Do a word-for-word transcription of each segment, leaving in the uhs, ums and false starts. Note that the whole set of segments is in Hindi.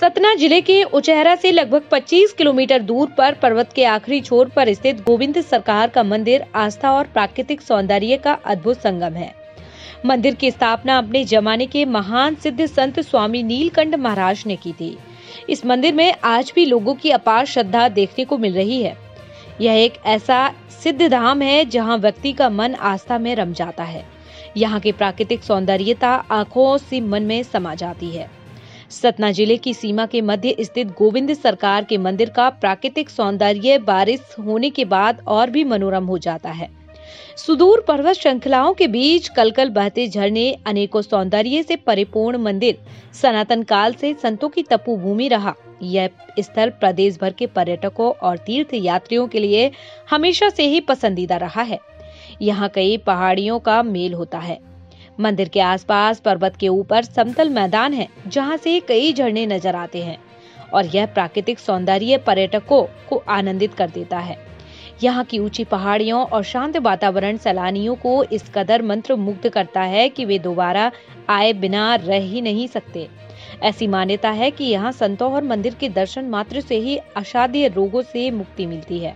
सतना जिले के उचहरा से लगभग पच्चीस किलोमीटर दूर पर पर्वत के आखिरी छोर पर स्थित गोविंद सरकार का मंदिर आस्था और प्राकृतिक सौंदर्य का अद्भुत संगम है। मंदिर की स्थापना अपने जमाने के महान सिद्ध संत स्वामी नीलकंठ महाराज ने की थी। इस मंदिर में आज भी लोगों की अपार श्रद्धा देखने को मिल रही है। यह एक ऐसा सिद्ध धाम है जहाँ व्यक्ति का मन आस्था में रम जाता है। यहाँ की प्राकृतिक सौंदर्यता आंखों से मन में समा जाती है। सतना जिले की सीमा के मध्य स्थित गोविंद सरकार के मंदिर का प्राकृतिक सौंदर्य बारिश होने के बाद और भी मनोरम हो जाता है। सुदूर पर्वत श्रृंखलाओं के बीच कलकल बहते झरने, अनेकों सौंदर्य से परिपूर्ण मंदिर सनातन काल से संतों की तपोभूमि रहा। यह स्थल प्रदेश भर के पर्यटकों और तीर्थ यात्रियों के लिए हमेशा से ही पसंदीदा रहा है। यहाँ कई पहाड़ियों का मेल होता है। मंदिर के आसपास पर्वत के ऊपर समतल मैदान है जहाँ से कई झरने नजर आते हैं और यह प्राकृतिक सौंदर्य पर्यटकों को आनंदित कर देता है। यहाँ की ऊंची पहाड़ियों और शांत वातावरण सैलानियों को इस कदर मंत्र मुग्ध करता है कि वे दोबारा आए बिना रह ही नहीं सकते। ऐसी मान्यता है कि यहाँ संतों और मंदिर के दर्शन मात्र से ही असाध्य रोगों से मुक्ति मिलती है।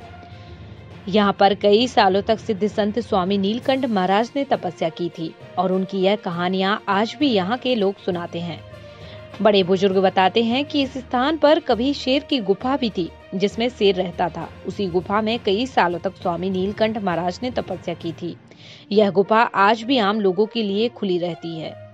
यहाँ पर कई सालों तक सिद्ध संत स्वामी नीलकंठ महाराज ने तपस्या की थी और उनकी यह कहानियां आज भी यहाँ के लोग सुनाते हैं। बड़े बुजुर्ग बताते हैं कि इस स्थान पर कभी शेर की गुफा भी थी जिसमें शेर रहता था। उसी गुफा में कई सालों तक स्वामी नीलकंठ महाराज ने तपस्या की थी। यह गुफा आज भी आम लोगों के लिए खुली रहती है।